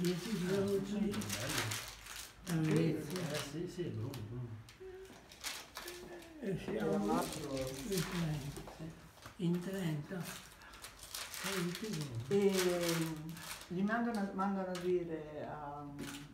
10 giorni di amicizia. Sì, Bruno. E siamo in Trento. E gli mandano a dire a